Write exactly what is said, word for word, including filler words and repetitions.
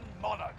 Operation Monarch.